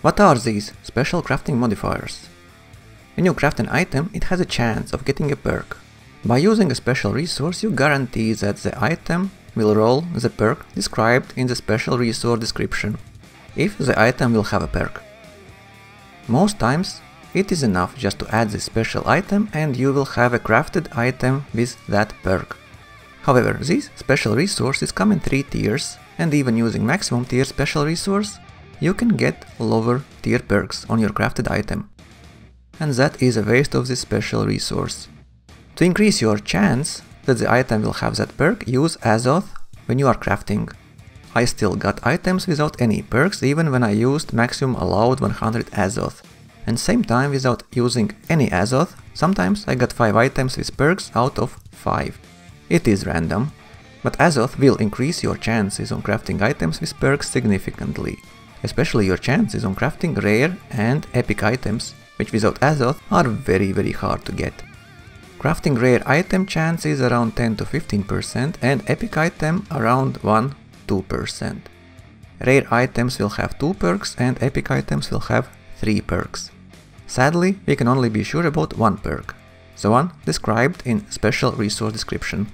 What are these special crafting modifiers? When you craft an item, it has a chance of getting a perk. By using a special resource, you guarantee that the item will roll the perk described in the special resource description, if the item will have a perk. Most times, it is enough just to add this special item and you will have a crafted item with that perk. However, these special resources come in 3 tiers, and even using maximum tier special resource, you can get lower tier perks on your crafted item. And that is a waste of this special resource. To increase your chance that the item will have that perk, use Azoth when you are crafting. I still got items without any perks even when I used maximum allowed 100 Azoth. And same time without using any Azoth, sometimes I got 5 items with perks out of 5. It is random, but Azoth will increase your chances on crafting items with perks significantly. Especially your chances on crafting rare and epic items, which without Azoth are very hard to get. Crafting rare item chance is around 10–15% and epic item around 1–2%. Rare items will have 2 perks and epic items will have 3 perks. Sadly, we can only be sure about 1 perk, the one described in special resource description.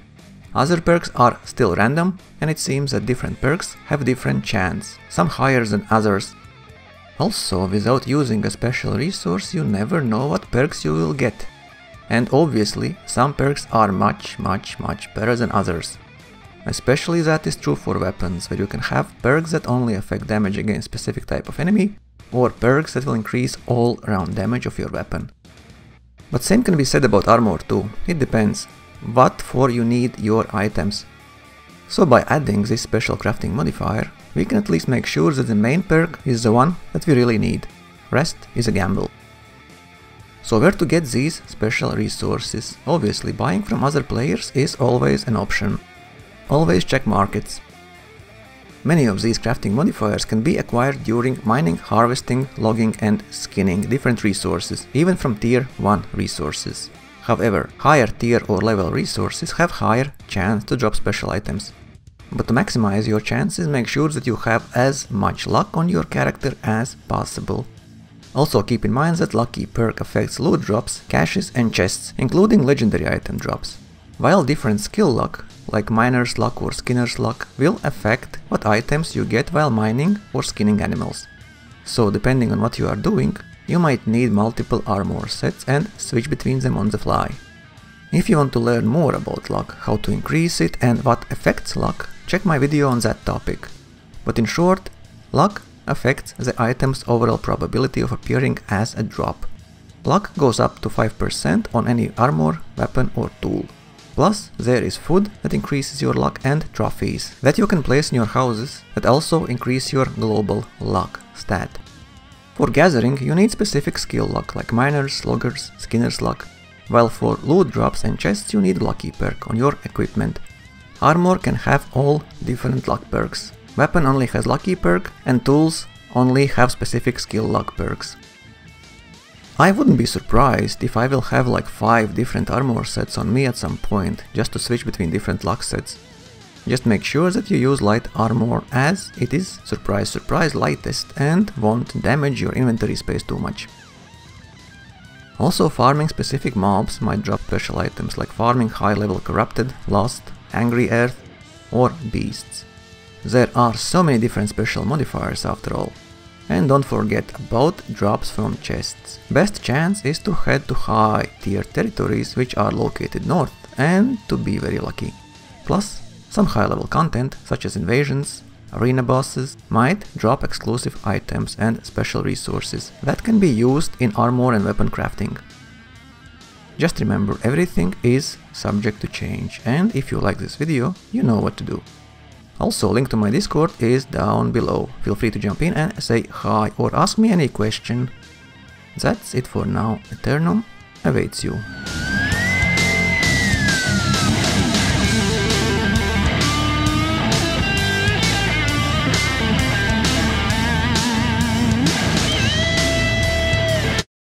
Other perks are still random, and it seems that different perks have different chance, some higher than others. Also, without using a special resource, you never know what perks you will get. And obviously, some perks are much better than others. Especially that is true for weapons, where you can have perks that only affect damage against specific type of enemy, or perks that will increase all round damage of your weapon. But same can be said about armor too, it depends what for you need your items. So by adding this special crafting modifier, we can at least make sure that the main perk is the one that we really need. Rest is a gamble. So where to get these special resources? Obviously, buying from other players is always an option. Always check markets. Many of these crafting modifiers can be acquired during mining, harvesting, logging and skinning different resources, even from tier 1 resources. However, higher tier or level resources have higher chance to drop special items. But to maximize your chances, make sure that you have as much luck on your character as possible. Also keep in mind that lucky perk affects loot drops, caches and chests, including legendary item drops. While different skill luck, like miner's luck or skinner's luck, will affect what items you get while mining or skinning animals. So depending on what you are doing, you might need multiple armor sets and switch between them on the fly. If you want to learn more about luck, how to increase it and what affects luck, check my video on that topic. But in short, luck affects the item's overall probability of appearing as a drop. Luck goes up to 5% on any armor, weapon or tool. Plus, there is food that increases your luck and trophies that you can place in your houses that also increase your global luck stat. For gathering, you need specific skill luck like miners, loggers, skinner's luck, while for loot drops and chests you need lucky perk on your equipment. Armor can have all different luck perks, weapon only has lucky perk and tools only have specific skill luck perks. I wouldn't be surprised if I will have like 5 different armor sets on me at some point, just to switch between different luck sets. Just make sure that you use light armor as it is surprise lightest and won't damage your inventory space too much. Also, farming specific mobs might drop special items, like farming high level corrupted, lost, angry earth or beasts. There are so many different special modifiers after all. And don't forget about drops from chests. Best chance is to head to high tier territories which are located north and to be very lucky. Plus, some high level content such as invasions, arena bosses might drop exclusive items and special resources that can be used in armor and weapon crafting. Just remember, everything is subject to change, and if you like this video, you know what to do. Also, link to my Discord is down below, feel free to jump in and say hi or ask me any question. That's it for now, Aeternum awaits you.